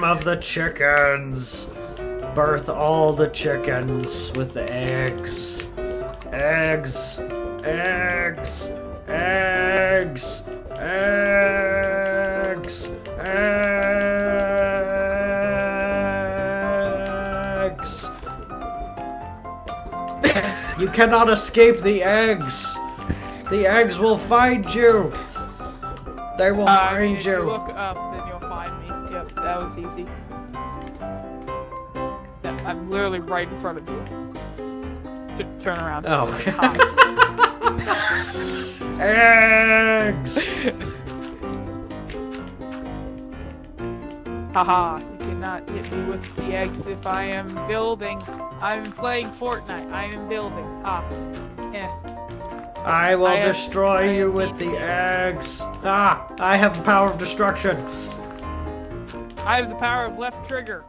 farm of the chickens. Birth all the chickens with the eggs. Eggs. Eggs. Eggs. Eggs. Eggs. You cannot escape the eggs. The eggs will find you. They will find you. If you look up, then you'll find me. Yep, that was easy. I'm literally right in front of you. Just turn around. Oh. Eggs. Haha! You cannot hit me with the eggs if I am building. I'm playing Fortnite. I am building. Ah. Eh. I will destroy you with the eggs. Ah, I have the power of destruction. I have the power of left trigger.